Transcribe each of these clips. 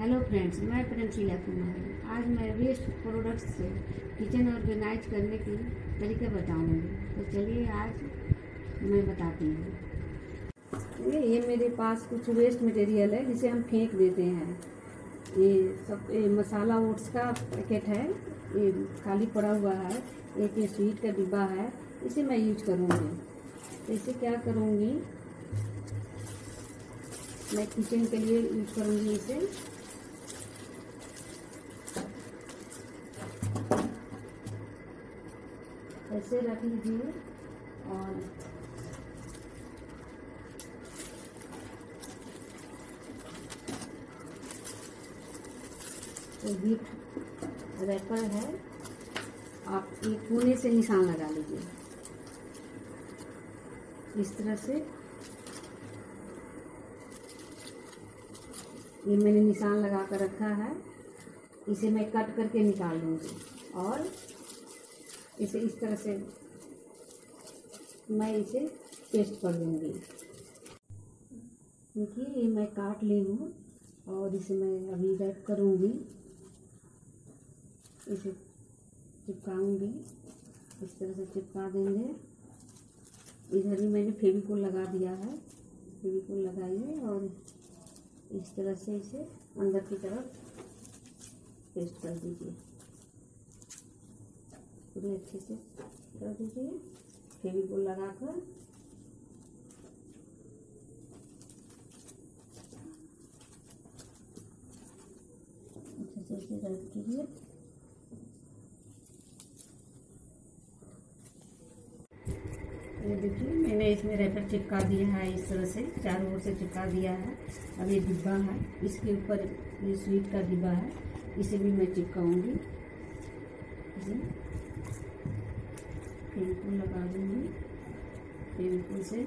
Hello friends, मैं प्रेमशीला कुमारी। आज मैं वेस्ट प्रोडक्ट्स से किचन ऑर्गेनाइज करने के तरीके बताऊंगी। तो चलिए आज मैं बताती हूँ। ये मेरे पास कुछ वेस्ट मटेरियल है जिसे हम फेंक देते हैं। ये सब मसाला ओट्स का पैकेट है, ये खाली पड़ा हुआ है। एक ये स्वीट का डिब्बा है, इसे मैं यूज करूँगी। तो इसे क्या करूँगी, मैं किचन के लिए यूज करूँगी। इसे ऐसे रख लीजिए और हीट रैपर है, आप एक कोने से निशान लगा लीजिए इस तरह से। ये मैंने निशान लगा कर रखा है, इसे मैं कट करके निकाल लूँगी। और इसे इस तरह से मैं इसे पेस्ट कर दूँगी। देखिए, ये मैं काट ली हूँ और इसे मैं अभी रैप करूँगी। इसे चिपकाऊँगी, इस तरह से चिपका देंगे। इधर ही मैंने फेविकोल लगा दिया है। फेविकोल लगाइए और इस तरह से इसे अंदर की तरफ पेस्ट कर दीजिए। पूरे अच्छे से कर दीजिए फेविकोल लगाकर। अच्छे से इसे रैप कीजिए। ये देखिए, मैंने इसमें रैपर चिपका दिया है, इस तरह से चारों ओर से चिपका दिया है। अब ये डिब्बा है, इसके ऊपर ये स्वीट का डिब्बा है, इसे भी मैं चिपकाऊंगी। फेविकोल लगा दूंगी, फेविकोल से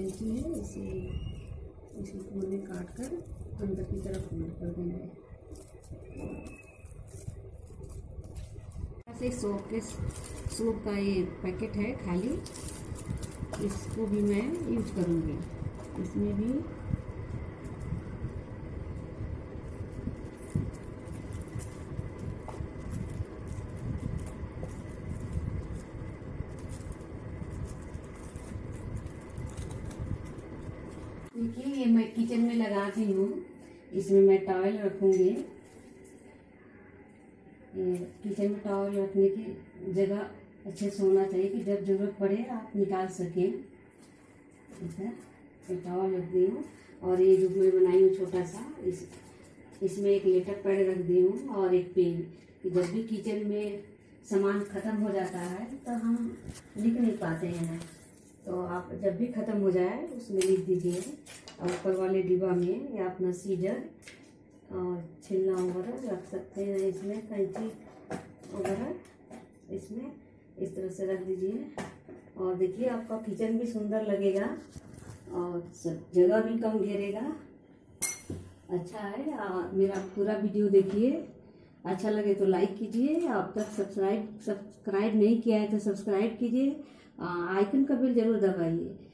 है, इसे कोने काट कर अंदर की तरफ फोल्ड कर देना है। एक सोप का ये पैकेट है खाली, इसको भी मैं यूज करूँगी। इसमें भी देखिए, ये मैं किचन में लगाती हूँ। इसमें मैं टॉयल रखूँगी। ये किचन में टॉयल रखने की जगह अच्छे से होना चाहिए कि जब ज़रूरत पड़े आप निकाल सकें। इधर टॉयल रख दी हूँ और ये जो मैं बनाई हूँ छोटा सा, इसमें एक लेटर पैड रख दी हूँ और एक पेन। कि जब भी किचन में सामान ख़त्म हो जाता है तो हम लिख नहीं पाते हैं, तो आप जब भी ख़त्म हो जाए उसमें लिख दीजिए। और ऊपर वाले डिब्बा में या अपना सीजर और छिलना वगैरह रख सकते हैं। इसमें कैंची वगैरह इसमें इस तरह से रख दीजिए। और देखिए, आपका किचन भी सुंदर लगेगा और सब जगह भी कम घेरेगा। अच्छा है। मेरा पूरा वीडियो देखिए, अच्छा लगे तो लाइक कीजिए। अब तक सब्सक्राइब नहीं किया है तो सब्सक्राइब कीजिए। आइकन का बेल जरूर दबाइए।